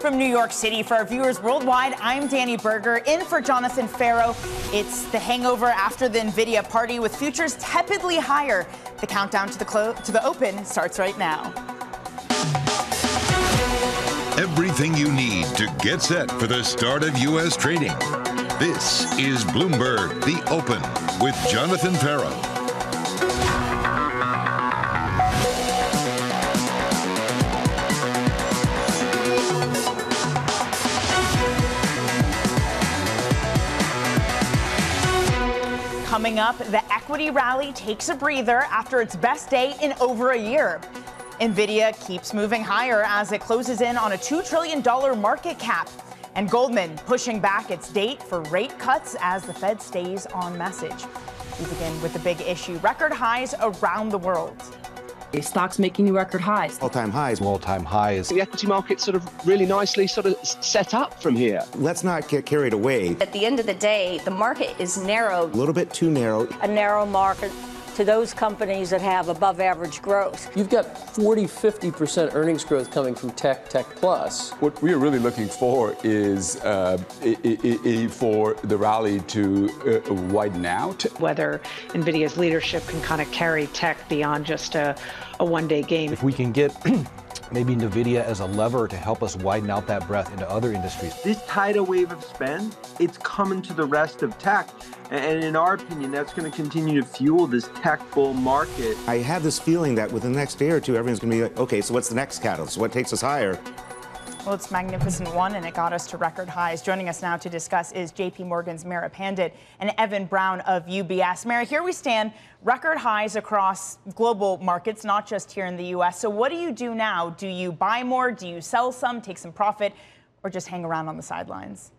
from New York City. For our viewers worldwide, I'm Dani Burger, in for Jonathan Ferro. It's the hangover after the NVIDIA party, with futures tepidly higher. The countdown to the open starts right now. Everything you need to get set for the start of U.S. trading. This is Bloomberg, The Open, with Jonathan Ferro. Coming up, the equity rally takes a breather after its best day in over a year. NVIDIA keeps moving higher as it closes in on a $2 trillion market cap. And Goldman pushing back its date for rate cuts as the Fed stays on message. We begin with the big issue, record highs around the world. Stocks making new record highs. All-time highs. All-time highs. The equity market sort of really nicely sort of set up from here. Let's not get carried away. At the end of the day, the market is narrow. A little bit too narrow. A narrow market to those companies that have above average growth. You've got 40–50% earnings growth coming from tech, tech plus. What we are really looking for is for the rally to widen out. Whether NVIDIA's leadership can kind of carry tech beyond just a one-day game. If we can get maybe NVIDIA as a lever to help us widen out that breadth into other industries. This tidal wave of spend, it's coming to the rest of tech. And in our opinion, that's going to continue to fuel this tech bull market. I have this feeling that within the next day or two, everyone's going to be like, okay, so what's the next catalyst? What takes us higher? Well, it's Magnificent One, and it got us to record highs. Joining us now to discuss is JP Morgan's Meera Pandit and Evan Brown of UBS. Meera, here we stand, record highs across global markets, not just here in the U.S. So what do you do now? Do you buy more? Do you sell some, take some profit, or just hang around on the sidelines?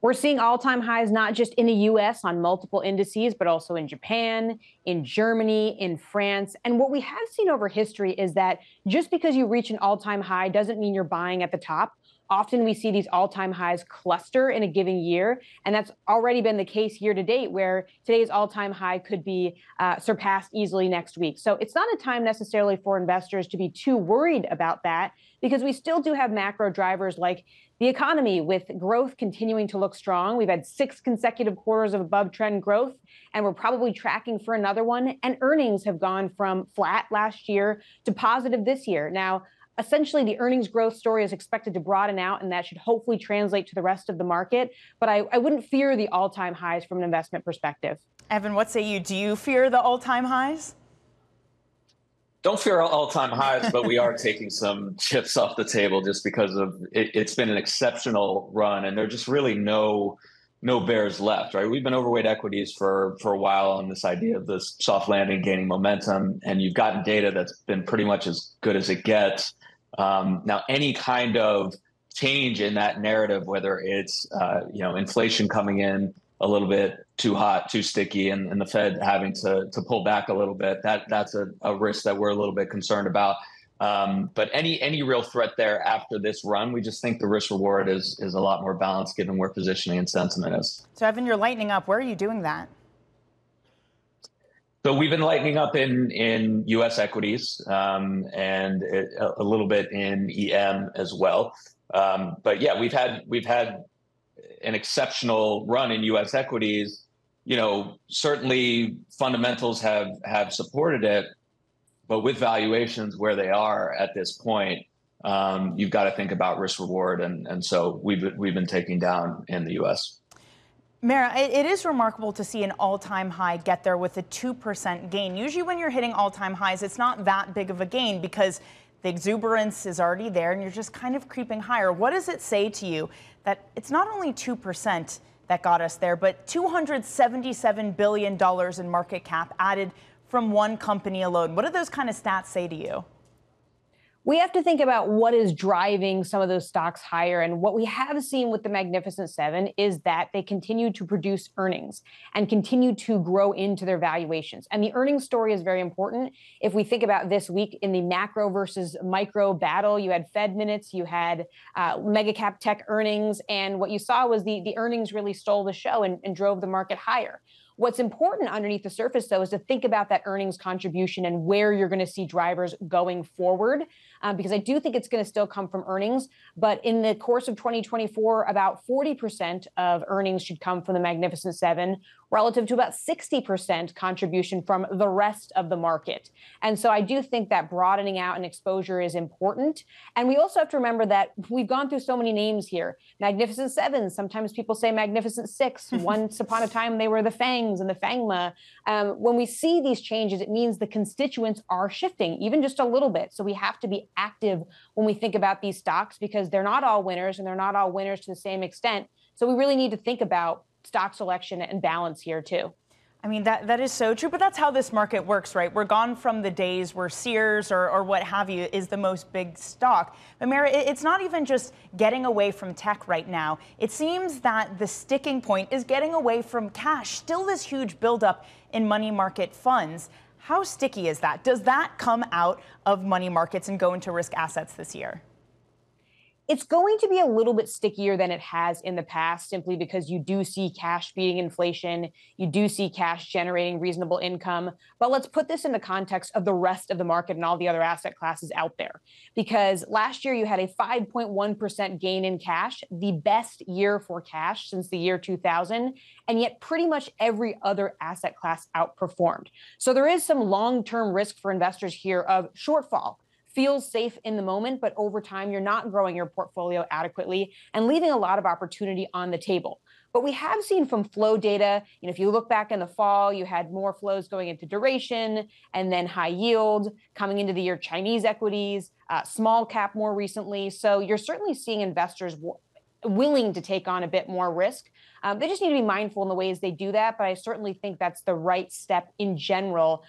We're seeing all-time highs not just in the U.S. on multiple indices, but also in Japan, in Germany, in France. And what we have seen over history is that just because you reach an all-time high doesn't mean you're buying at the top. Often we see these all-time highs cluster in a given year, and that's already been the case year to date, where today's all-time high could be surpassed easily next week. So it's not a time necessarily for investors to be too worried about that, because we still do have macro drivers like the economy, with growth continuing to look strong. We've had 6 consecutive quarters of above-trend growth, and we're probably tracking for another one. And earnings have gone from flat last year to positive this year. Now, essentially, the earnings growth story is expected to broaden out, and that should hopefully translate to the rest of the market. But I wouldn't fear the all-time highs from an investment perspective. Evan, what say you? Do you fear the all-time highs? Don't fear all-time highs, but we are taking some chips off the table just because of it's been an exceptional run, and there are just really no bears left, right? We've been overweight equities for a while on this idea of this soft landing gaining momentum, and you've gotten data that's been pretty much as good as it gets. Now, any kind of change in that narrative, whether it's inflation coming in a little bit too hot, too sticky, and the Fed having to pull back a little bit, that's a risk that we're a little bit concerned about. But any real threat there after this run, we just think the risk reward is a lot more balanced given where positioning and sentiment is. So, Evan, you're lightening up. Where are you doing that? So we've been lightening up in U.S. equities and a little bit in EM as well. But yeah, we've had an exceptional run in U.S. equities. You know, certainly fundamentals have supported it. But with valuations where they are at this point, you've got to think about risk reward. And so we've been taking down in the U.S. Meera, it is remarkable to see an all-time high get there with a 2% gain. Usually when you're hitting all-time highs, it's not that big of a gain because the exuberance is already there and you're just kind of creeping higher. What does it say to you that it's not only 2% that got us there, but $277 billion in market cap added from one company alone? What do those kind of stats say to you? We have to think about what is driving some of those stocks higher. And what we have seen with the Magnificent Seven is that they continue to produce earnings and continue to grow into their valuations. And the earnings story is very important. If we think about this week in the macro versus micro battle, you had Fed minutes, you had mega cap tech earnings. And what you saw was the earnings really stole the show and drove the market higher. What's important underneath the surface, though, is to think about that earnings contribution and where you're going to see drivers going forward. because I do think it's going to still come from earnings. But in the course of 2024, about 40% of earnings should come from the Magnificent Seven, relative to about 60% contribution from the rest of the market. And so I do think that broadening out and exposure is important. And we also have to remember that we've gone through so many names here. Magnificent Seven, sometimes people say Magnificent Six. Once upon a time, they were the Fangs and the Fangma. When we see these changes, it means the constituents are shifting, even just a little bit. So we have to be active when we think about these stocks, because they're not all winners and they're not all winners to the same extent. So we really need to think about stock selection and balance here, too. I mean, that is so true, but that's how this market works, right? We're gone from the days where Sears or what have you is the most big stock. But Meera, it's not even just getting away from tech right now. It seems that the sticking point is getting away from cash. Still this huge buildup in money market funds. How sticky is that? Does that come out of money markets and go into risk assets this year? It's going to be a little bit stickier than it has in the past, simply because you do see cash beating inflation. You do see cash generating reasonable income. But let's put this in the context of the rest of the market and all the other asset classes out there, because last year you had a 5.1% gain in cash, the best year for cash since the year 2000. And yet pretty much every other asset class outperformed. So there is some long-term risk for investors here of shortfall. Feels safe in the moment, but over time, you're not growing your portfolio adequately and leaving a lot of opportunity on the table. But we have seen from flow data, you know, if you look back in the fall, you had more flows going into duration and then high yield, coming into the year, Chinese equities, small cap more recently. So you're certainly seeing investors willing to take on a bit more risk. They just need to be mindful in the ways they do that. But I certainly think that's the right step in general,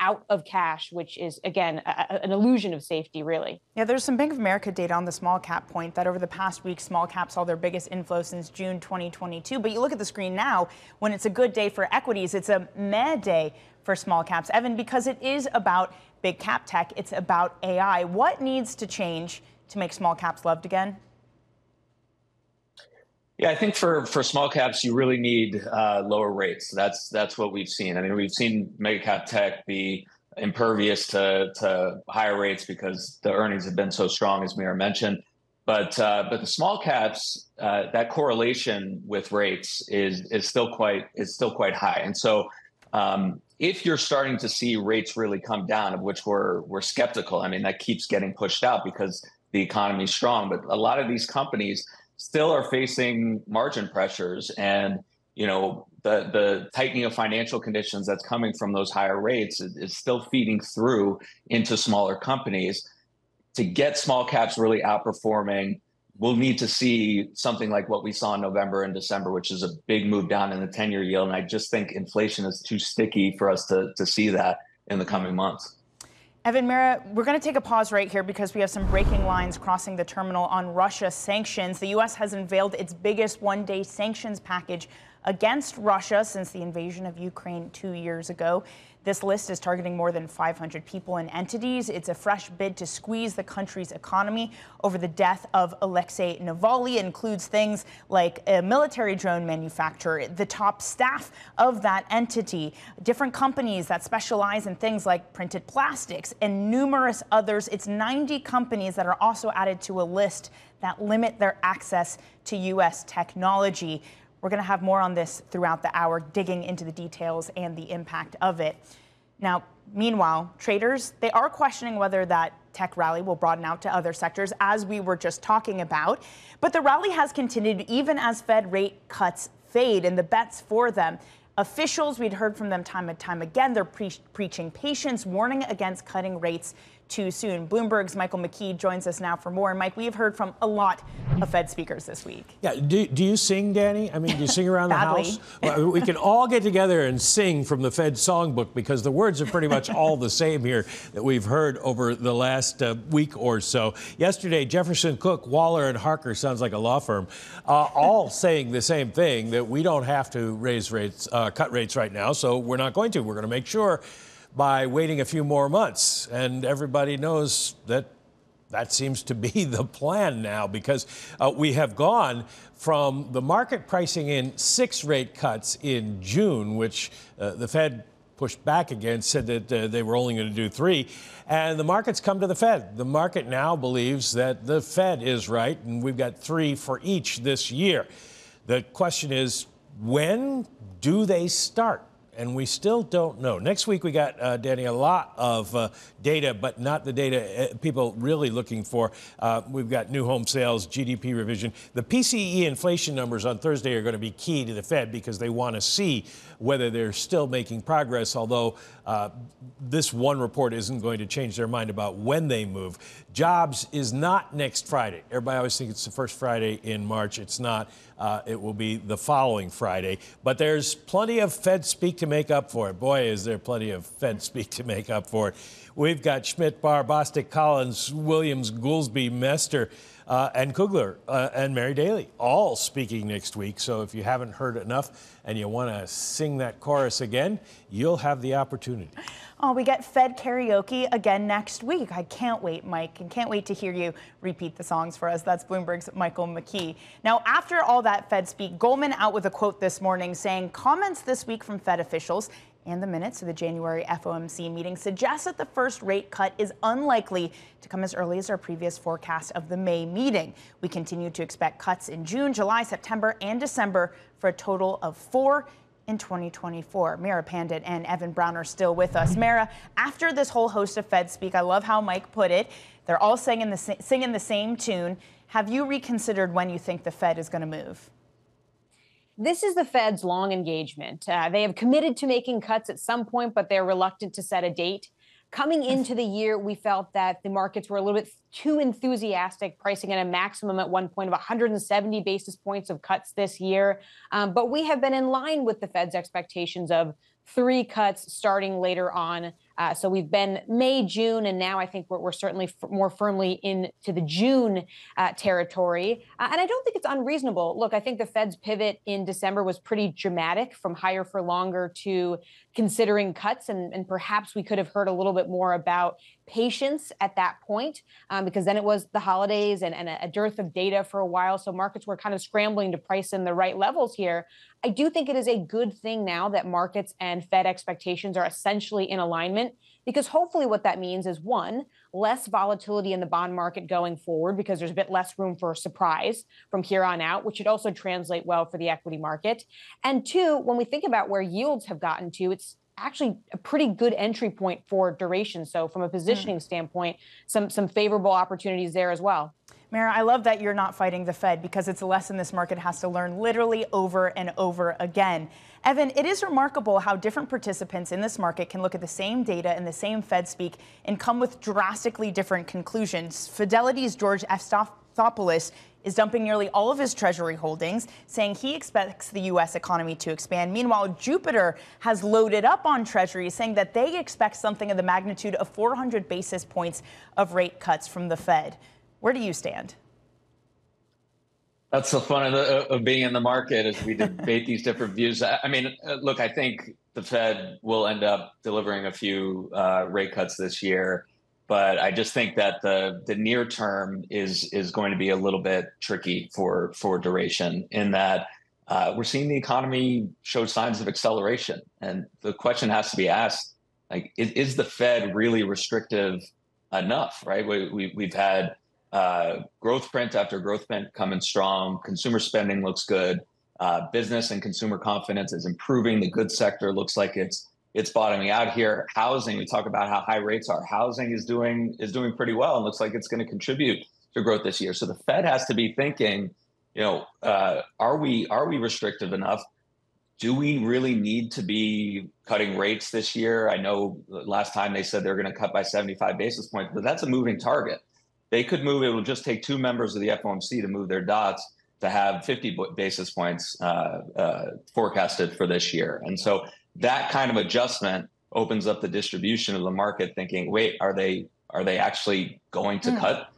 out of cash, which is, again, an illusion of safety, really. Yeah, there's some Bank of America data on the small cap point that over the past week, small caps saw their biggest inflow since June 2022. But you look at the screen now, when it's a good day for equities, it's a meh day for small caps, Evan, because it is about big cap tech. It's about AI. What needs to change to make small caps loved again? Yeah, I think for small caps, you really need lower rates. That's what we've seen. I mean, we've seen mega cap tech be impervious to higher rates because the earnings have been so strong, as Meera mentioned. But the small caps, that correlation with rates is still quite high. And so if you're starting to see rates really come down, of which we're skeptical, I mean, that keeps getting pushed out because the economy is strong. But a lot of these companies still are facing margin pressures and, you know, the tightening of financial conditions that's coming from those higher rates is still feeding through into smaller companies. To get small caps really outperforming, we'll need to see something like what we saw in November and December, which is a big move down in the 10-year yield. And I just think inflation is too sticky for us to see that in the coming months. Evan, Meera, we're going to take a pause right here because we have some breaking lines crossing the terminal on Russia sanctions. The U.S. has unveiled its biggest one-day sanctions package against Russia since the invasion of Ukraine 2 years ago. This list is targeting more than 500 people and entities. It's a fresh bid to squeeze the country's economy over the death of Alexei Navalny. It includes things like a military drone manufacturer, the top staff of that entity, different companies that specialize in things like printed plastics, and numerous others. It's 90 companies that are also added to a list that limit their access to U.S. technology. We're going to have more on this throughout the hour, digging into the details and the impact of it. Now, meanwhile, traders, they are questioning whether that tech rally will broaden out to other sectors, as we were just talking about. But the rally has continued even as Fed rate cuts fade and the bets for them. Officials, we'd heard from them time and time again, they're preaching patience, warning against cutting rates too soon. Bloomberg's Michael McKee joins us now for more. And Mike, we've heard from a lot of Fed speakers this week. Yeah, do you sing, Dani? I mean, do you sing around the house? Well, we can all get together and sing from the Fed songbook because the words are pretty much all the same here that we've heard over the last week or so. Yesterday, Jefferson Cook, Waller, and Harker, sounds like a law firm, all saying the same thing, that we don't have to raise rates, cut rates right now, so we're not going to. We're going to make sure by waiting a few more months. And everybody knows that that seems to be the plan now, because we have gone from the market pricing in 6 rate cuts in June, which the Fed pushed back against, said that they were only going to do three. And the market's come to the Fed. The market now believes that the Fed is right, and we've got three for each this year. The question is, when do they start? And we still don't know. Next week, we got, Danny, a lot of data, but not the data people really looking for. We've got new home sales, GDP revision. The PCE inflation numbers on Thursday are going to be key to the Fed because they want to see whether they're still making progress, although this one report isn't going to change their mind about when they move. Jobs is not next Friday. Everybody always thinks it's the first Friday in March. It's not. It will be the following Friday. But there's plenty of Fed speak to make up for it. Boy, is there plenty of Fed speak to make up for it. We've got Schmidt, Barr, Bostic, Collins, Williams, Goolsbee, Mester, and Kugler, and Mary Daly, all speaking next week. So if you haven't heard enough and you want to sing that chorus again, you'll have the opportunity. Oh, we get Fed karaoke again next week. I can't wait, Mike, and can't wait to hear you repeat the songs for us. That's Bloomberg's Michael McKee. Now, after all that Fed speak, Goldman out with a quote this morning saying comments this week from Fed officials and the minutes of the January FOMC meeting suggests that the first rate cut is unlikely to come as early as our previous forecast of the May meeting. We continue to expect cuts in June, July, September, and December for a total of four in 2024. Meera Pandit and Evan Brown are still with us. Meera, after this whole host of Fed speak, I love how Mike put it. They're all singing the same tune. Have you reconsidered when you think the Fed is going to move? This is the Fed's long engagement. They have committed to making cuts at some point, but they're reluctant to set a date. Coming into the year, we felt that the markets were a little bit too enthusiastic, pricing at a maximum at one point of 170 basis points of cuts this year. But we have been in line with the Fed's expectations of three cuts starting later on. So we've been May, June, and now I think we're certainly more firmly into the June territory. And I don't think it's unreasonable. Look, I think the Fed's pivot in December was pretty dramatic from higher for longer to considering cuts. And perhaps we could have heard a little bit more about patience at that point, because then it was the holidays and a dearth of data for a while. So markets were kind of scrambling to price in the right levels here. I do think it is a good thing now that markets and Fed expectations are essentially in alignment, because hopefully what that means is, one, less volatility in the bond market going forward because there's a bit less room for surprise from here on out, which should also translate well for the equity market. And two, when we think about where yields have gotten to, it's actually a pretty good entry point for duration. So from a positioning standpoint, some favorable opportunities there as well. Meera, I love that you're not fighting the Fed, because it's a lesson this market has to learn literally over and over again. Evan, it is remarkable how different participants in this market can look at the same data and the same Fed speak and come with drastically different conclusions. Fidelity's George Eftsophopoulos is dumping nearly all of his Treasury holdings, saying he expects the U.S. economy to expand. Meanwhile, Jupiter has loaded up on Treasuries, saying that they expect something of the magnitude of 400 basis points of rate cuts from the Fed. Where do you stand? That's the fun of being in the market as we debate these different views. I mean, look, I think the Fed will end up delivering a few rate cuts this year. But I just think that the near term is going to be a little bit tricky for duration, in that we're seeing the economy show signs of acceleration. And the question has to be asked, like, is the Fed really restrictive enough, right? We've had growth print after growth print coming strong. Consumer spending looks good. Business and consumer confidence is improving. The goods sector looks like it's bottoming out here. Housing, we talk about how high rates are. Housing is doing pretty well and looks like it's going to contribute to growth this year. So the Fed has to be thinking, you know, are we restrictive enough? Do we really need to be cutting rates this year? I know last time they said they're going to cut by 75 basis points, but that's a moving target. They could move. It will just take two members of the FOMC to move their dots to have 50 basis points forecasted for this year. And so that kind of adjustment opens up the distribution of the market thinking, wait, are they actually going to cut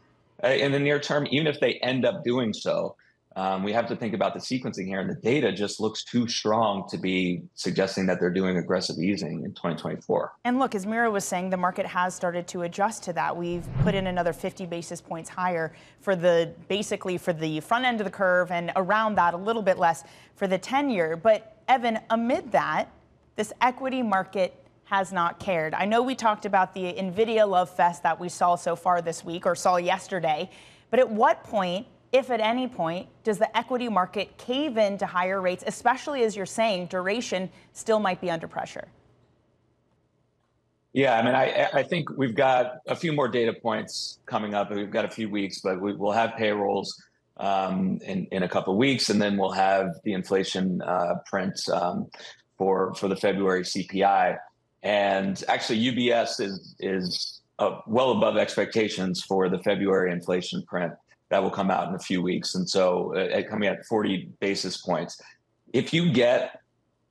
in the near term? Even if they end up doing so, we have to think about the sequencing here. And the data just looks too strong to be suggesting that they're doing aggressive easing in 2024. And look, as Meera was saying, the market has started to adjust to that. We've put in another 50 basis points higher for the front end of the curve, and around that a little bit less for the 10-year. But Evan, amid that, this equity market has not cared. I know we talked about the NVIDIA love fest that we saw so far this week, or saw yesterday, but at what point, if at any point, does the equity market cave in to higher rates, especially as you're saying duration still might be under pressure? Yeah, I mean, I think we've got a few more data points coming up. We've got a few weeks, but we'll have payrolls in a couple of weeks, and then we'll have the inflation print for the February CPI. And actually, UBS is well above expectations for the February inflation print that will come out in a few weeks. And so coming at 40 basis points. If you get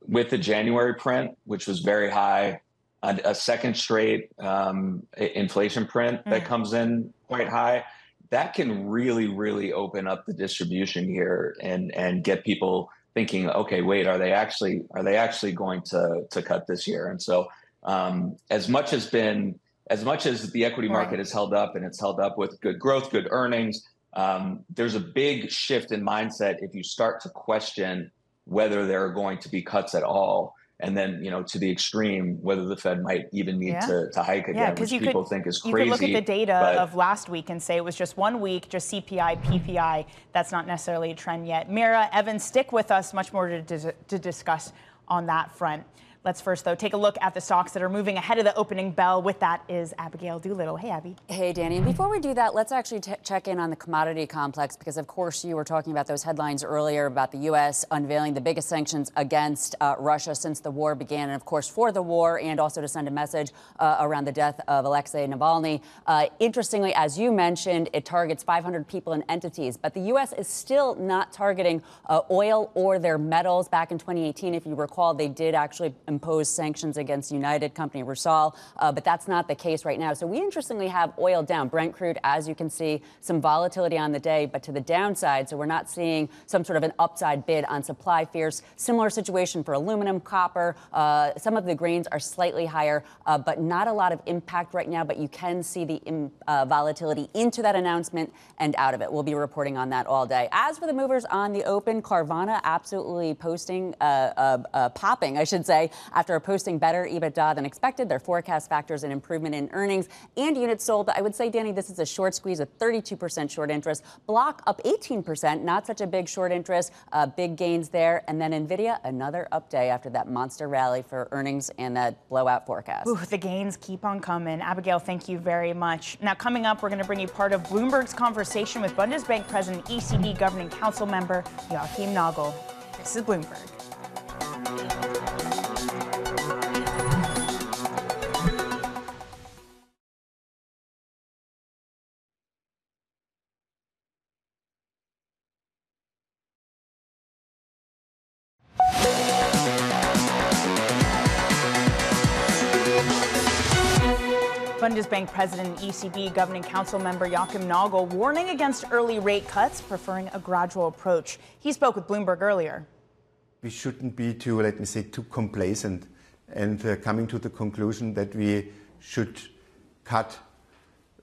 with the January print, which was very high, a second straight inflation print that comes in quite high, that can really, really open up the distribution here and get people thinking, okay, wait, are they actually going to cut this year? And so as much as the equity market has held up, and it's held up with good growth, good earnings, there's a big shift in mindset if you start to question whether there are going to be cuts at all. And then, you know, to the extreme, whether the Fed might even need to hike again, which people think is crazy. You could look at the data of last week and say it was just 1 week, just CPI, PPI. That's not necessarily a trend yet. Meera, Evan, stick with us. Much more to discuss on that front. Let's first, though, take a look at the stocks that are moving ahead of the opening bell. With that is Abigail Doolittle. Hey, Abby. Hey, Dani. And before we do that, let's actually check in on the commodity complex, because, of course, you were talking about those headlines earlier about the U.S. unveiling the biggest sanctions against Russia since the war began. And, of course, for the war, and also to send a message around the death of Alexei Navalny. Interestingly, as you mentioned, it targets 500 people and entities. But the U.S. is still not targeting oil or their metals. Back in 2018, if you recall, they did actually impose sanctions against United company Rusal, but that's not the case right now. So we interestingly have oil down. Brent crude, as you can see, some volatility on the day, but to the downside. So we're not seeing some sort of an upside bid on supply fears. Similar situation for aluminum, copper. Some of the grains are slightly higher, but not a lot of impact right now. But you can see the volatility into that announcement and out of it. We'll be reporting on that all day. As for the movers on the open, Carvana absolutely popping, I should say, after posting better EBITDA than expected. Their forecast factors an improvement in earnings and units sold. I would say, Dani, this is a short squeeze, a 32% short interest. Block up 18%, not such a big short interest, big gains there. And then NVIDIA, another up day after that monster rally for earnings and that blowout forecast. Ooh, the gains keep on coming. Abigail, thank you very much. Now, coming up, we're going to bring you part of Bloomberg's conversation with Bundesbank President, ECB Governing Council member Joachim Nagel. This is Bloomberg. Bundesbank President and ECB Governing Council member Joachim Nagel warning against early rate cuts, preferring a gradual approach. He spoke with Bloomberg earlier. We shouldn't be too, let me say, too complacent and coming to the conclusion that we should cut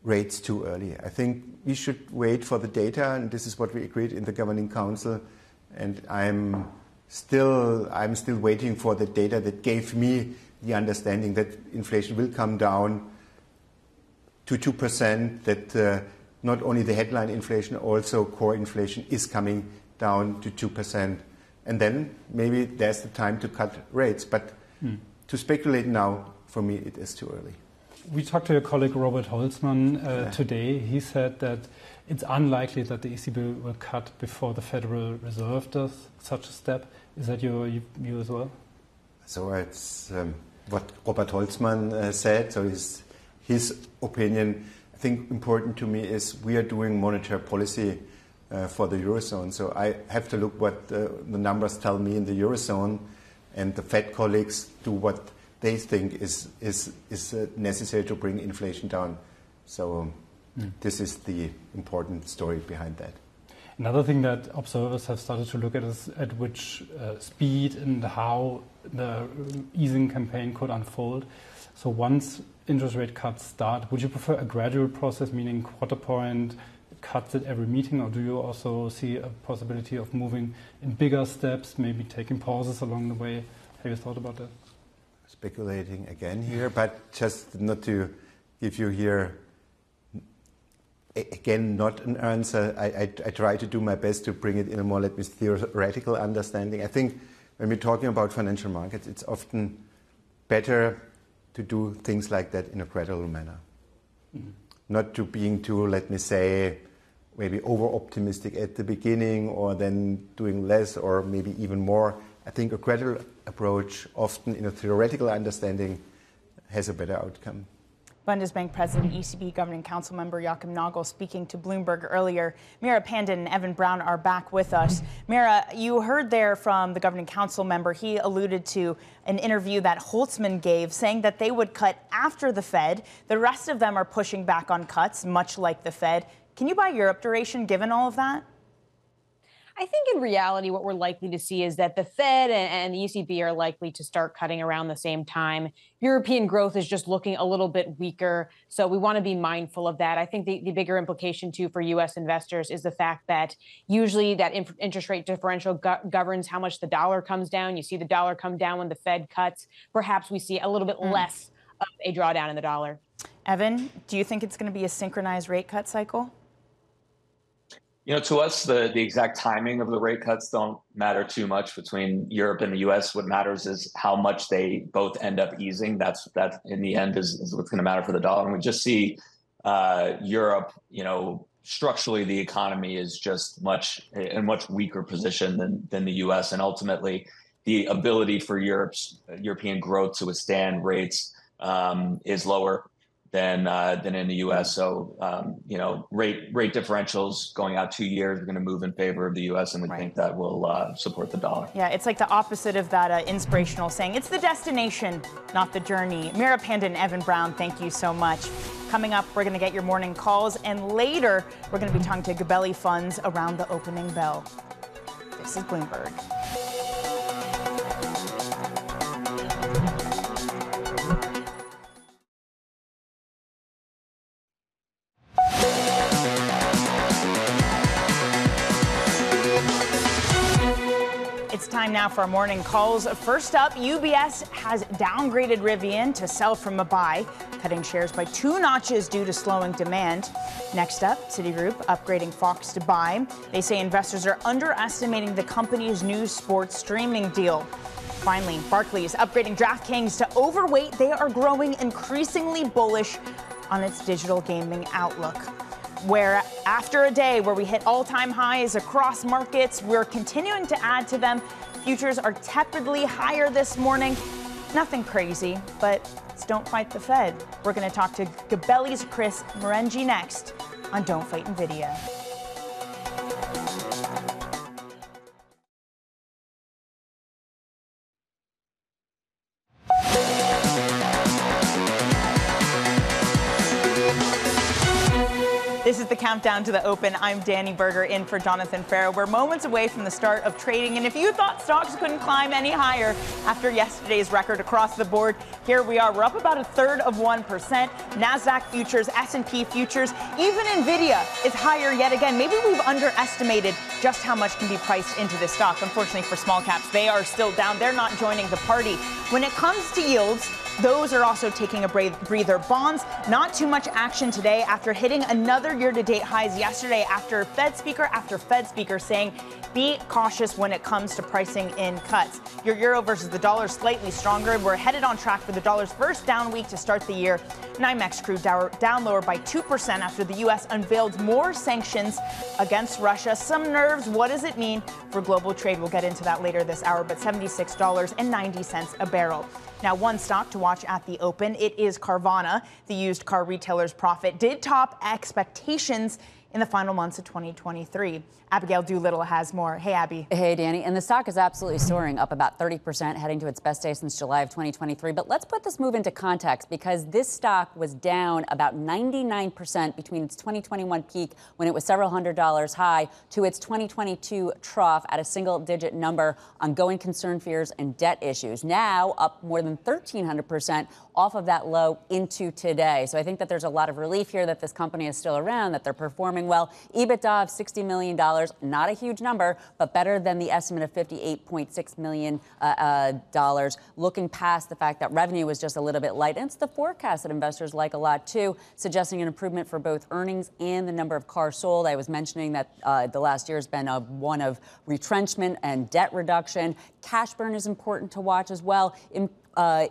rates too early. I think we should wait for the data, and this is what we agreed in the Governing Council. And I'm still waiting for the data that gave me the understanding that inflation will come down to 2%, that not only the headline inflation, also core inflation is coming down to 2%. And then maybe there's the time to cut rates. But to speculate now, for me, it is too early. We talked to your colleague Robert Holzmann today. He said that it's unlikely that the ECB will cut before the Federal Reserve does such a step. Is that your view as well? So it's what Robert Holzmann said. So his opinion, I think, important to me is we are doing monetary policy for the Eurozone. So I have to look what the numbers tell me in the Eurozone, and the Fed colleagues do what they think is necessary to bring inflation down. So this is the important story behind that. Another thing that observers have started to look at is at which speed and how the easing campaign could unfold. So once interest rate cuts start, would you prefer a gradual process, meaning quarter point cuts at every meeting, or do you also see a possibility of moving in bigger steps, maybe taking pauses along the way? Have you thought about that? speculating again here, but just not to give you here, again, not an answer. I try to do my best to bring it in a more, let me, theoretical understanding. I think when we're talking about financial markets, it's often better to do things like that in a gradual manner. Mm-hmm. Not to being too, let me say, maybe over-optimistic at the beginning or then doing less or maybe even more. I think a gradual approach, often in a theoretical understanding, has a better outcome. Bundesbank President, ECB Governing Council Member Joachim Nagel speaking to Bloomberg earlier. Meera Pandit and Evan Brown are back with us. Meera, you heard there from the Governing Council Member. He alluded to an interview that Holzmann gave saying that they would cut after the Fed. The rest of them are pushing back on cuts, much like the Fed. Can you buy Europe duration given all of that? I think in reality, what we're likely to see is that the Fed and the ECB are likely to start cutting around the same time. European growth is just looking a little bit weaker, so we want to be mindful of that. I think the bigger implication, too, for U.S. investors is the fact that usually that interest rate differential governs how much the dollar comes down. You see the dollar come down when the Fed cuts. Perhaps we see a little bit less of a drawdown in the dollar. Evan, do you think it's going to be a synchronized rate cut cycle? You know, to us, the exact timing of the rate cuts don't matter too much between Europe and the U.S. What matters is how much they both end up easing. That in the end is what's going to matter for the dollar. And we just see Europe, you know, structurally, the economy is just in a much weaker position than the U.S. And ultimately, the ability for European growth to withstand rates is lower than in the U.S. So, you know, rate differentials going out 2 years are going to move in favor of the U.S. And we think that will support the dollar. Yeah, it's like the opposite of that inspirational saying. It's the destination, not the journey. Meera Pandit and Evan Brown, thank you so much. Coming up, we're going to get your morning calls. And later, we're going to be talking to Gabelli Funds around the opening bell. This is Bloomberg. Time now for our morning calls. First up, UBS has downgraded Rivian to sell from a buy, cutting shares by 2 notches due to slowing demand. Next up, Citigroup upgrading Fox to buy. They say investors are underestimating the company's new sports streaming deal. Finally, Barclays upgrading DraftKings to overweight. They are growing increasingly bullish on its digital gaming outlook. Where after a day where we hit all-time highs across markets, we're continuing to add to them. Futures are tepidly higher this morning. Nothing crazy, but don't fight the Fed. We're going to talk to Gabelli's Chris Marangi next on Don't Fight NVIDIA. This is the countdown to the open. I'm Dani Burger in for Jonathan Ferro. We're moments away from the start of trading. And if you thought stocks couldn't climb any higher after yesterday's record across the board, here we are. We're up about 1/3 of 1%. NASDAQ futures, S&P futures, even NVIDIA is higher yet again. Maybe we've underestimated just how much can be priced into this stock. Unfortunately for small caps, they are still down. They're not joining the party. When it comes to yields, those are also taking a breather. Bonds, not too much action today after hitting another year-to-date highs yesterday after Fed speaker saying be cautious when it comes to pricing in cuts. Your euro versus the dollar slightly stronger. We're headed on track for the dollar's first down week to start the year. NYMEX crude down lower by 2% after the U.S. unveiled more sanctions against Russia. Some nerves. What does it mean for global trade? We'll get into that later this hour, but $76.90 a barrel. Now, one stock to watch at the open, it is Carvana. The used car retailer's profit did top expectations in the final months of 2023. Abigail Doolittle has more. Hey, Abby. Hey, Dani. And the stock is absolutely soaring, up about 30%, heading to its best day since July of 2023. But let's put this move into context, because this stock was down about 99% between its 2021 peak, when it was several $100s high, to its 2022 trough at a single-digit number on going concern fears and debt issues. Now up more than 1,300%, off of that low into today. So I think that there's a lot of relief here that this company is still around, that they're performing well. EBITDA of $60 million, not a huge number, but better than the estimate of $58.6 million. Looking past the fact that revenue was just a little bit light. And it's the forecast that investors like a lot, too, suggesting an improvement for both earnings and the number of cars sold. I was mentioning that the last year has been one of retrenchment and debt reduction. Cash burn is important to watch as well.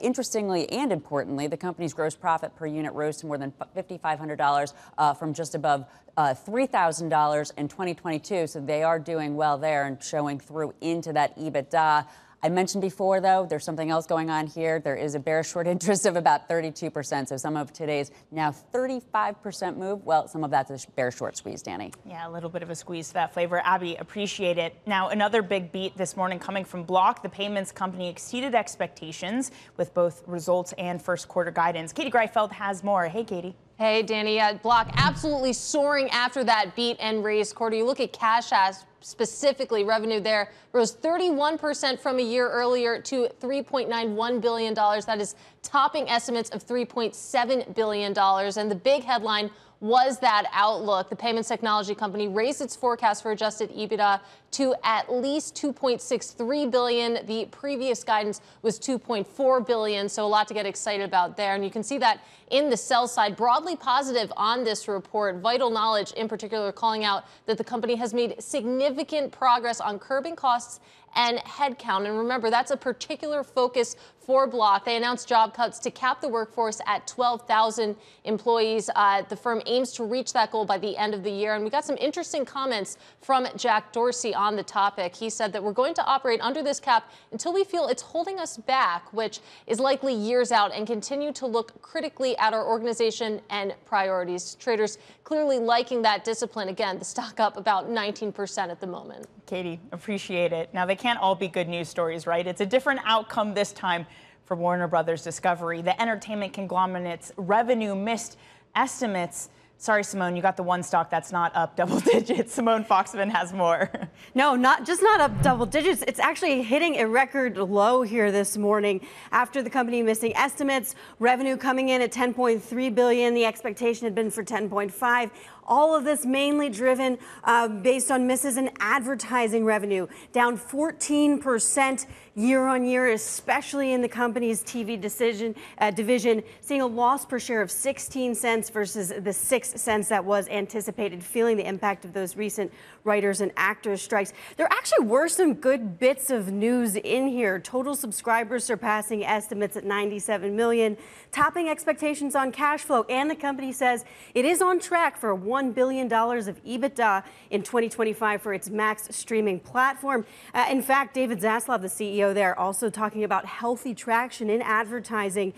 Interestingly and importantly, the company's gross profit per unit rose to more than $5,500 from just above $3,000 in 2022. So they are doing well there and showing through into that EBITDA. I mentioned before, though, there's something else going on here. There is a bearish short interest of about 32%. So some of today's now 35% move, well, some of that's a bearish short squeeze, Dani. Yeah, a little bit of a squeeze for that flavor. Abby, appreciate it. Now, another big beat this morning coming from Block. The payments company exceeded expectations with both results and first quarter guidance. Katie Greifeld has more. Hey, Katie. Hey, Dani. Block absolutely soaring after that beat and raise quarter. You look at Cash App specifically, revenue there rose 31% from a year earlier to $3.91 billion. That is topping estimates of $3.7 billion. And the big headline was that outlook. The payments technology company raised its forecast for adjusted EBITDA to at least $2.63 billion. The previous guidance was $2.4 billion, so a lot to get excited about there. And you can see that in the sell side, broadly positive on this report. Vital Knowledge, in particular, calling out that the company has made significant progress on curbing costs and headcount. And remember, that's a particular focus for Block. They announced job cuts to cap the workforce at 12,000 employees. The firm aims to reach that goal by the end of the year. And we got some interesting comments from Jack Dorsey on the topic. He said that we're going to operate under this cap until we feel it's holding us back, which is likely years out, and continue to look critically at our organization and priorities. Traders clearly liking that discipline. Again, the stock up about 19% at the moment. Katie, appreciate it. Now, they can't all be good news stories, right? It's a different outcome this time for Warner Brothers Discovery. The entertainment conglomerate's revenue missed estimates. Sorry, Simone, you got the one stock that's not up double digits. Simone Foxman has more. No, not up double digits. It's actually hitting a record low here this morning after the company missing estimates. Revenue coming in at $10.3 billion. The expectation had been for $10.5. All of this mainly driven based on misses in advertising revenue, down 14% year on year, especially in the company's TV division, seeing a loss per share of 16 cents versus the 6 cents that was anticipated, feeling the impact of those recent writers and actors strikes. There actually were some good bits of news in here. Total subscribers surpassing estimates at 97 million, topping expectations on cash flow, and the company says it is on track for $1 billion of EBITDA in 2025 for its Max streaming platform. In fact, David Zaslav, the CEO there, also talking about healthy traction in advertising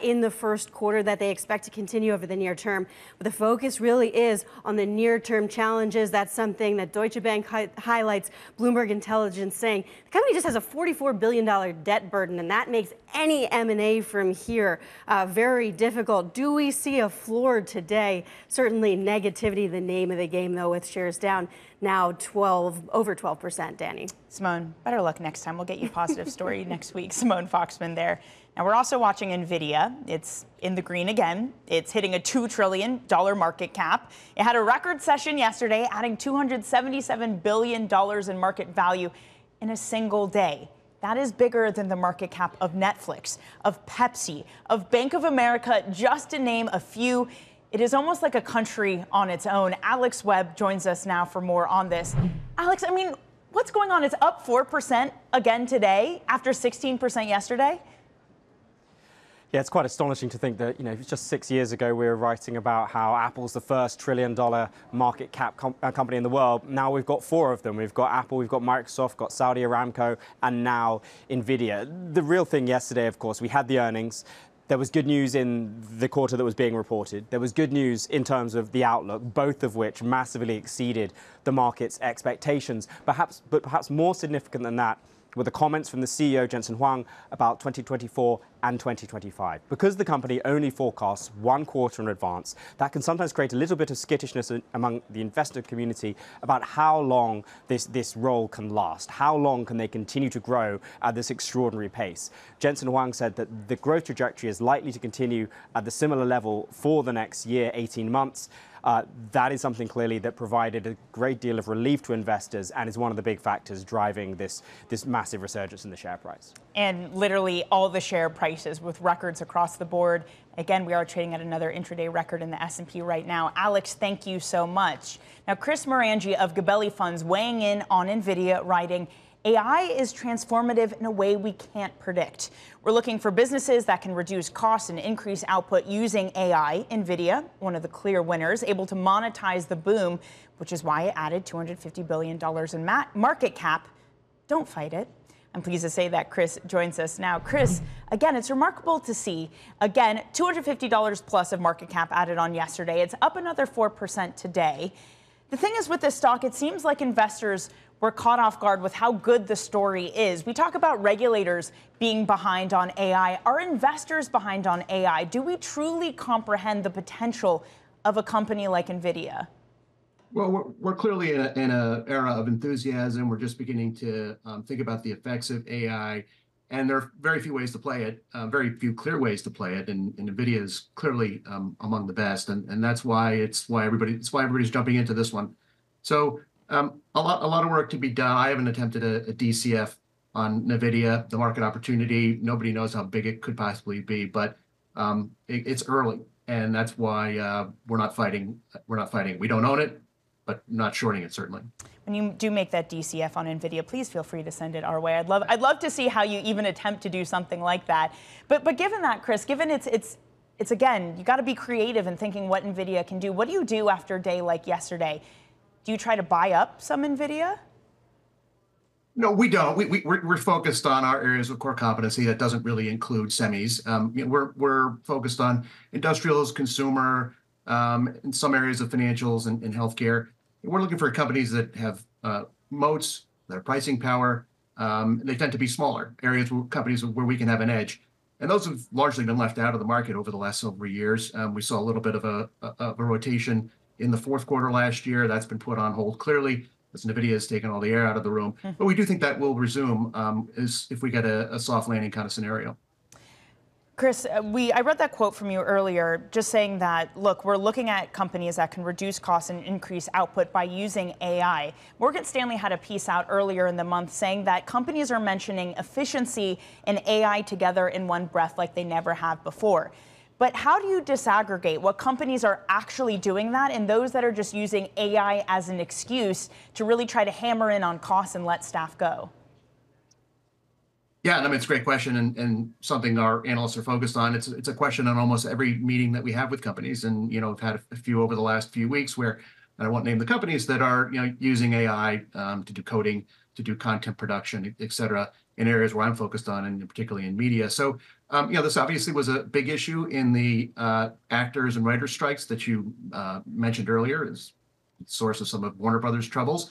in the first quarter that they expect to continue over the near term. But the focus really is on the near-term challenges. That's something that Deutsche Bank highlights, Bloomberg Intelligence saying the company just has a $44 billion debt burden, and that makes any M&A from here very difficult. Do we see a floor today? Certainly negativity, the name of the game, though, with shares down now over 12%, Dani. Simone, better luck next time. We'll get you a positive story next week. Simone Foxman there. Now, we're also watching NVIDIA. It's in the green again. It's hitting a $2 trillion market cap. It had a record session yesterday, adding $277 billion in market value in a single day. That is bigger than the market cap of Netflix, of Pepsi, of Bank of America, just to name a few. It is almost like a country on its own. Alex Webb joins us now for more on this. Alex, I mean, what's going on? It's up 4% again today after 16% yesterday. Yeah, it's quite astonishing to think that, you know, just 6 years ago we were writing about how Apple's the first $1 trillion market cap company in the world. Now we've got four of them. We've got Apple, we've got Microsoft, got Saudi Aramco, and now NVIDIA. The real thing yesterday, of course, we had the earnings. There was good news in the quarter that was being reported. There was good news in terms of the outlook, both of which massively exceeded the market's expectations. But perhaps more significant than that were the comments from the CEO, Jensen Huang, about 2024 and 2025. Because the company only forecasts one quarter in advance, that can sometimes create a little bit of skittishness among the investor community about how long this role can last, how long can they continue to grow at this extraordinary pace. Jensen Huang said that the growth trajectory is likely to continue at the similar level for the next year, 18 months. That is something clearly that provided a great deal of relief to investors and is one of the big factors driving this massive resurgence in the share price. And literally all the share prices with records across the board. Again, we are trading at another intraday record in the S&P right now. Alex, thank you so much. Now, Chris Marangi of Gabelli Funds weighing in on NVIDIA, writing, AI is transformative in a way we can't predict. We're looking for businesses that can reduce costs and increase output using AI. NVIDIA, one of the clear winners, able to monetize the boom, which is why it added $250 billion in market cap. Don't fight it. I'm pleased to say that Chris joins us now. Chris, again, it's remarkable to see, again, $250 plus of market cap added on yesterday. It's up another 4% today. The thing is with this stock, it seems like investors were caught off guard with how good the story is. We talk about regulators being behind on AI. Are investors behind on AI? Do we truly comprehend the potential of a company like NVIDIA? Well, we're clearly in an era of enthusiasm. We're just beginning to think about the effects of AI. And there are very few ways to play it, very few clear ways to play it, and NVIDIA is clearly among the best, and that's why everybody's jumping into this one. So a lot of work to be done. I haven't attempted a DCF on NVIDIA, the market opportunity. Nobody knows how big it could possibly be, but it's early, and that's why we're not fighting. We don't own it, but not shorting it certainly. When you do make that DCF on NVIDIA, please feel free to send it our way. I'd love to see how you even attempt to do something like that. But given that, Chris, given it's again, you got to be creative in thinking what NVIDIA can do. What do you do after a day like yesterday? Do you try to buy up some NVIDIA? No, we don't. We're focused on our areas of core competency that doesn't really include semis. We're focused on industrials, consumer, and some areas of financials and healthcare. We're looking for companies that have moats, their pricing power. They tend to be smaller areas, companies where we can have an edge. And those have largely been left out of the market over the last several years. We saw a little bit of a rotation in the fourth quarter last year. That's been put on hold clearly, as NVIDIA has taken all the air out of the room. But we do think that will resume if we get a soft landing kind of scenario. Chris, I read that quote from you earlier, just saying that, look, we're looking at companies that can reduce costs and increase output by using AI. Morgan Stanley had a piece out earlier in the month saying that companies are mentioning efficiency and AI together in one breath like they never have before. But how do you disaggregate what companies are actually doing that and those that are just using AI as an excuse to really try to hammer in on costs and let staff go? Yeah, I mean, it's a great question and something our analysts are focused on. It's a question on almost every meeting that we have with companies. And, you know, we've had a few over the last few weeks where, and I won't name the companies that are, you know, using AI to do coding, to do content production, et cetera, in areas where I'm focused on, and particularly in media. So, you know, this obviously was a big issue in the actors and writers strikes that you mentioned earlier, is the source of some of Warner Brothers' troubles.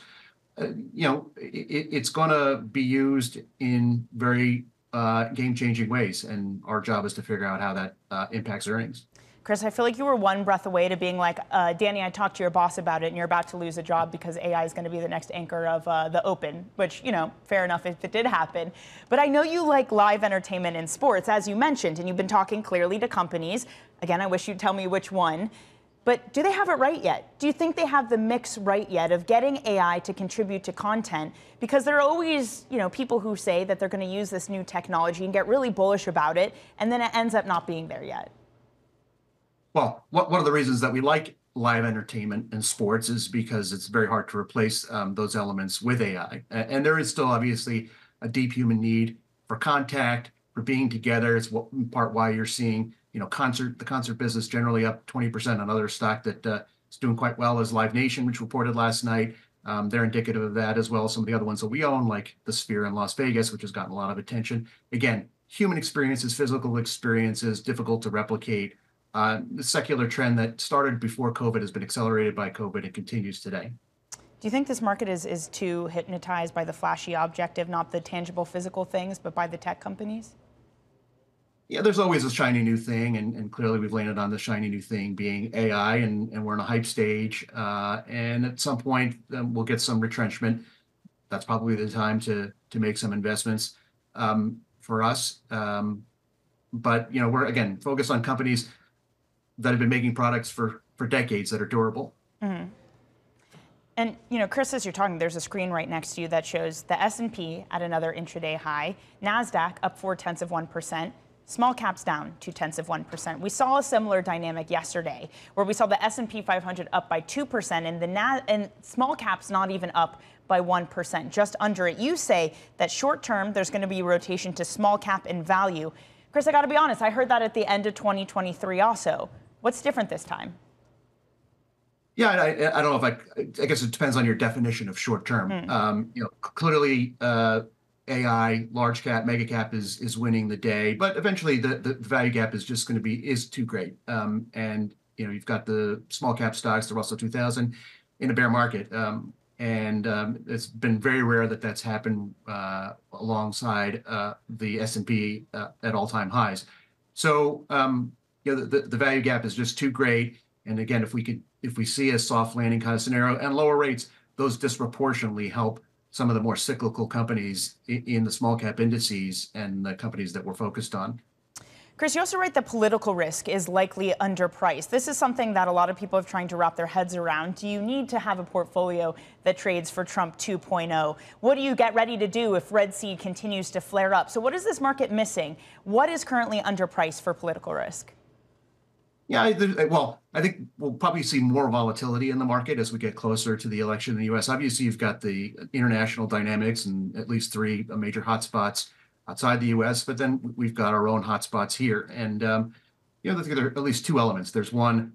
You know, it's going to be used in very game-changing ways, and our job is to figure out how that impacts earnings. Chris, I feel like you were one breath away to being like, Danny, I talked to your boss about it, and you're about to lose a job because AI is going to be the next anchor of The Open, which, you know, fair enough if it did happen. But I know you like live entertainment and sports, as you mentioned, and you've been talking clearly to companies. Again, I wish you'd tell me which one. But do they have it right yet? Do you think they have the mix right yet of getting AI to contribute to content? Because there are always, you know, people who say that they're going to use this new technology and get really bullish about it, and then it ends up not being there yet. Well, one of the reasons that we like live entertainment and sports is because it's very hard to replace those elements with AI. And there is still obviously a deep human need for contact, for being together. It's in part why you're seeing, you know, the concert business generally up 20%. Another stock that is doing quite well is Live Nation, which reported last night. They're indicative of that, as well as some of the other ones that we own, like the Sphere in Las Vegas, which has gotten a lot of attention. Again, human experiences, physical experiences, difficult to replicate. The secular trend that started before COVID has been accelerated by COVID and continues today. Do you think this market is too hypnotized by the flashy objective, not the tangible physical things, but by the tech companies? Yeah, there's always a shiny new thing, and clearly we've landed on the shiny new thing being AI, and we're in a hype stage. And at some point, we'll get some retrenchment. That's probably the time to make some investments for us. But you know, we're again focused on companies that have been making products for decades that are durable. Mm-hmm. And you know, Chris, as you're talking, there's a screen right next to you that shows the S&P at another intraday high, Nasdaq up 0.4%. Small caps down 0.2%. We saw a similar dynamic yesterday, where we saw the S&P 500 up by 2%, and small caps not even up by 1%, just under it. You say that short term there's going to be rotation to small cap and value. Chris, I got to be honest, I heard that at the end of 2023 also. What's different this time? Yeah, I don't know if I guess it depends on your definition of short term. Mm. You know, clearly. AI, large cap, mega cap is winning the day, but eventually the value gap is just going to be too great. And you know, you've got the small cap stocks, the Russell 2000, in a bear market, and it's been very rare that that's happened alongside the S&P at all-time highs. So you know, the value gap is just too great. And again, if we see a soft landing kind of scenario and lower rates, those disproportionately help some of the more cyclical companies in the small cap indices and the companies that we're focused on. Chris, you also write that political risk is likely underpriced. This is something that a lot of people are trying to wrap their heads around. Do you need to have a portfolio that trades for Trump 2.0? What do you get ready to do if Red Sea continues to flare up? So what is this market missing? What is currently underpriced for political risk? Yeah, well, I think we'll probably see more volatility in the market as we get closer to the election in the U.S. Obviously, you've got the international dynamics and at least three major hotspots outside the U.S., but then we've got our own hotspots here. And, you know, there are at least two elements. There's one,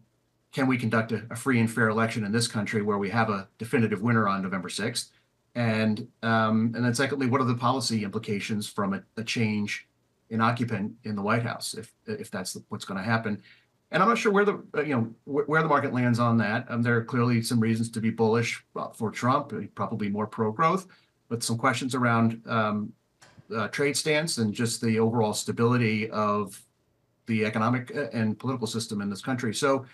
can we conduct a free and fair election in this country where we have a definitive winner on November 6th? And then secondly, what are the policy implications from a change in occupant in the White House, if that's what's going to happen? And I'm not sure where the market lands on that. There are clearly some reasons to be bullish for Trump, probably more pro-growth, but some questions around trade stance and just the overall stability of the economic and political system in this country. So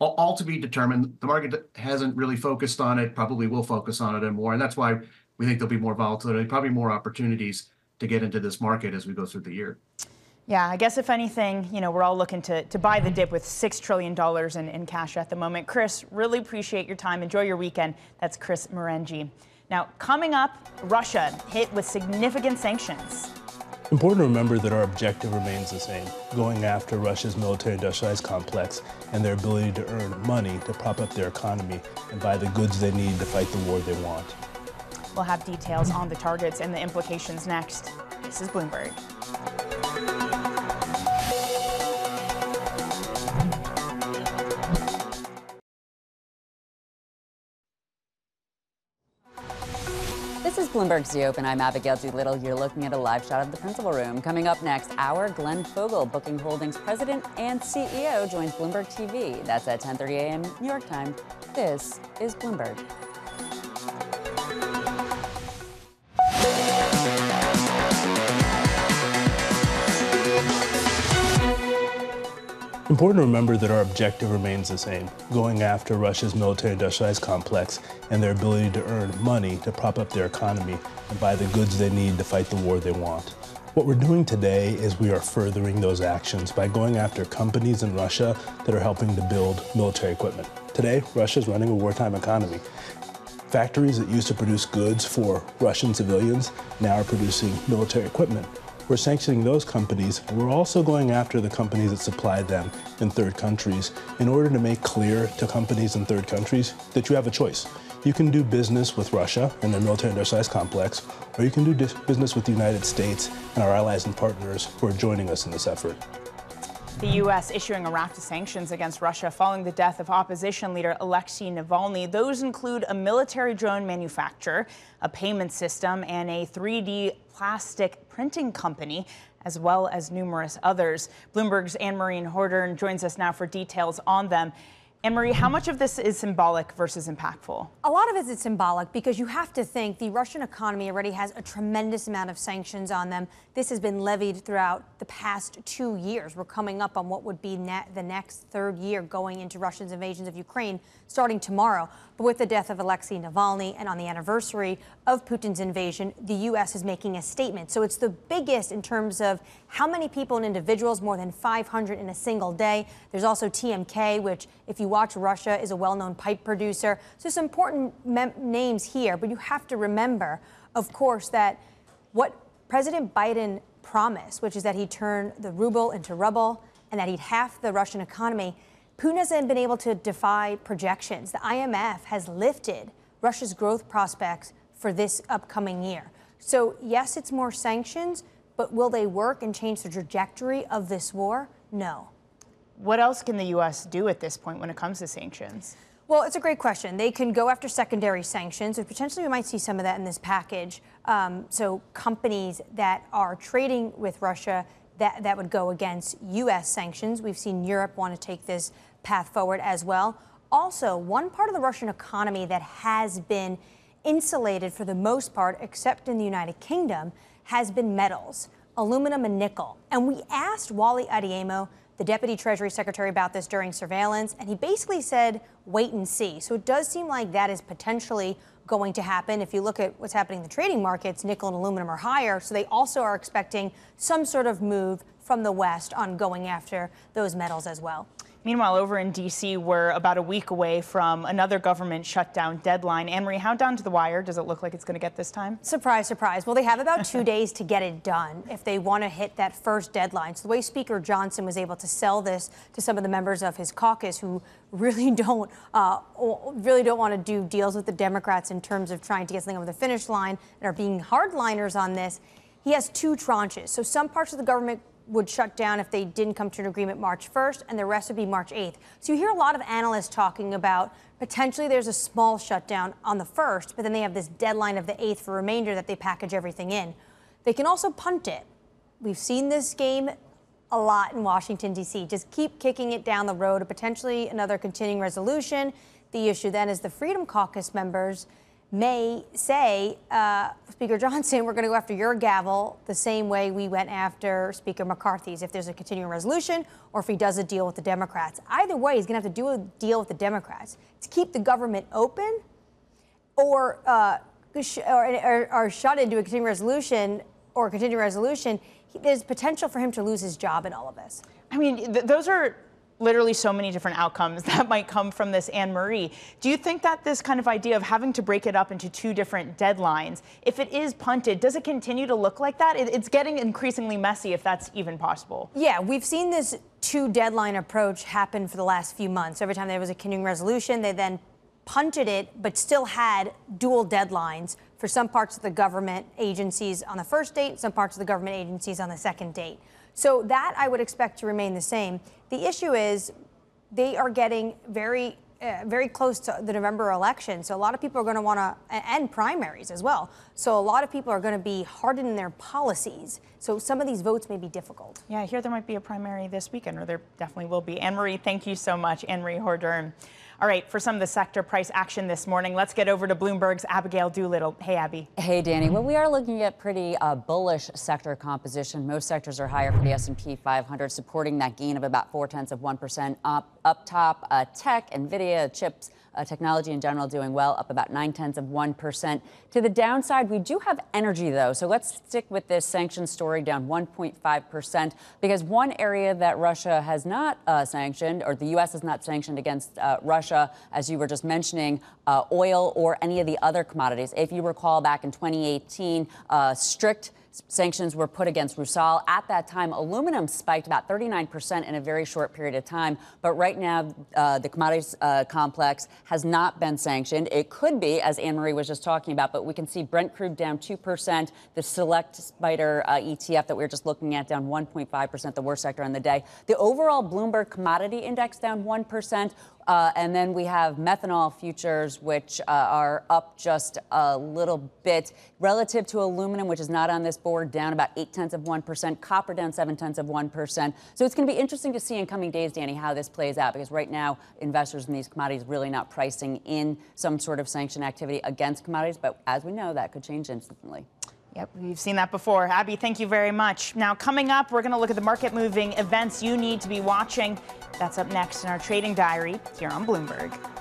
all to be determined. The market hasn't really focused on it, probably will focus on it and more. And that's why we think there'll be more volatility, probably more opportunities to get into this market as we go through the year. Yeah, I guess if anything, you know, we're all looking to buy the dip with $6 trillion in cash at the moment. Chris, really appreciate your time. Enjoy your weekend. That's Chris Marangi. Now, coming up, Russia hit with significant sanctions. Important to remember that our objective remains the same, going after Russia's military-industrialized complex and their ability to earn money to prop up their economy and buy the goods they need to fight the war they want. We'll have details on the targets and the implications next. This is Bloomberg. Bloomberg Zoo, and I'm Abigail Doolittle. You're looking at a live shot of the principal room. Coming up next hour, Glenn Fogel, Booking Holdings president and CEO, joins Bloomberg TV. That's at 10:30 a.m. New York time. This is Bloomberg. Important to remember that our objective remains the same, going after Russia's military-industrialized complex and their ability to earn money to prop up their economy and buy the goods they need to fight the war they want. What we're doing today is we are furthering those actions by going after companies in Russia that are helping to build military equipment. Today, Russia's running a wartime economy. Factories that used to produce goods for Russian civilians now are producing military equipment. We're sanctioning those companies. We're also going after the companies that supply them in third countries in order to make clear to companies in third countries that you have a choice. You can do business with Russia and their military-industrialized complex, or you can do business with the United States and our allies and partners who are joining us in this effort. The U.S. issuing a raft of sanctions against Russia following the death of opposition leader Alexei Navalny. Those include a military drone manufacturer, a payment system, and a 3D plastic printing company, as well as numerous others. Bloomberg's Annmarie Hordern joins us now for details on them. Annmarie, how much of this is symbolic versus impactful? A lot of it is symbolic because you have to think the Russian economy already has a tremendous amount of sanctions on them. This has been levied throughout the past 2 years. We're coming up on what would be the next third year going into Russia's invasions of Ukraine starting tomorrow. But with the death of Alexei Navalny and on the anniversary of Putin's invasion, the U.S. is making a statement. So it's the biggest in terms of how many people and individuals, more than 500 in a single day. There's also TMK, which if you watch Russia is a well-known pipe producer. So some important names here, but you have to remember, of course, that what President Biden promised, which is that he'd turn the ruble into rubble and that he'd half the Russian economy, Putin hasn't been able to defy projections. The IMF has lifted Russia's growth prospects for this upcoming year. So yes, it's more sanctions, but will they work and change the trajectory of this war? No. What else can the U.S. do at this point when it comes to sanctions? Well, it's a great question. They can go after secondary sanctions, and potentially we might see some of that in this package. So companies that are trading with Russia, that would go against U.S. sanctions. We've seen Europe want to take this path forward as well. Also, one part of the Russian economy that has been insulated for the most part, except in the United Kingdom, has been metals, aluminum and nickel. And we asked Wally Adeyemo, the Deputy Treasury Secretary, about this during surveillance, and he basically said, wait and see. So it does seem like that is potentially going to happen. If you look at what's happening in the trading markets, nickel and aluminum are higher, so they also are expecting some sort of move from the West on going after those metals as well. Meanwhile, over in D.C., we're about a week away from another government shutdown deadline. Annmarie, how down to the wire does it look like it's going to get this time? Surprise, surprise. Well, they have about 2 days to get it done if they want to hit that first deadline. So the way Speaker Johnson was able to sell this to some of the members of his caucus who really don't want to do deals with the Democrats in terms of trying to get something over the finish line and are being hardliners on this, he has two tranches. So some parts of the government would shut down if they didn't come to an agreement March 1st, and the rest would be March 8th. So you hear a lot of analysts talking about potentially there's a small shutdown on the 1st, but then they have this deadline of the 8th for remainder that they package everything in. They can also punt it. We've seen this game a lot in Washington, D.C. Just keep kicking it down the road to potentially another continuing resolution. The issue then is the Freedom Caucus members may say, Speaker Johnson, we're going to go after your gavel the same way we went after Speaker McCarthy's if there's a continuing resolution or if he does a deal with the Democrats. Either way, he's going to have to do a deal with the Democrats to keep the government open or shut into a continuing resolution or a continuing resolution. There's potential for him to lose his job in all of this. I mean, those are literally so many different outcomes that might come from this, Annmarie. Do you think that this kind of idea of having to break it up into two different deadlines, if it is punted, does it continue to look like that? It's getting increasingly messy if that's even possible. Yeah, we've seen this two-deadline approach happen for the last few months. Every time there was a continuing resolution, they then punted it, but still had dual deadlines for some parts of the government agencies on the first date, some parts of the government agencies on the second date. So that I would expect to remain the same. The issue is they are getting very, very close to the November election. So a lot of people are going to want to, and primaries as well. So a lot of people are going to be hardened in their policies. So some of these votes may be difficult. Yeah, I hear there might be a primary this weekend, or there definitely will be. Annmarie, thank you so much. Annmarie Hordern. All right, for some of the sector price action this morning, let's get over to Bloomberg's Abigail Doolittle. Hey, Abby. Hey, Dani. Well, we are looking at pretty bullish sector composition. Most sectors are higher for the S&P 500, supporting that gain of about 0.4% up top. Tech, NVIDIA, chips, technology in general doing well, up about 0.9%. To the downside, we do have energy, though. So let's stick with this sanctions story, down 1.5%, because one area that Russia has not sanctioned, or the U.S. has not sanctioned against Russia, as you were just mentioning, oil or any of the other commodities. If you recall, back in 2018, strict sanctions were put against Rusal. At that time, aluminum spiked about 39% in a very short period of time. But right now, the commodities complex has not been sanctioned. It could be, as Annmarie was just talking about, but we can see Brent crude down 2%, the select spider ETF that we were just looking at down 1.5%, the worst sector on the day. The overall Bloomberg commodity index down 1%. And then we have methanol futures, which are up just a little bit relative to aluminum, which is not on this board, down about 0.8%. Copper down 0.7%. So it's going to be interesting to see in coming days, Dani, how this plays out, because right now investors in these commodities really not pricing in some sort of sanction activity against commodities. But as we know, that could change instantly. Yep, we've seen that before. Abby, thank you very much. Now, coming up, we're going to look at the market-moving events you need to be watching. That's up next in our trading diary here on Bloomberg.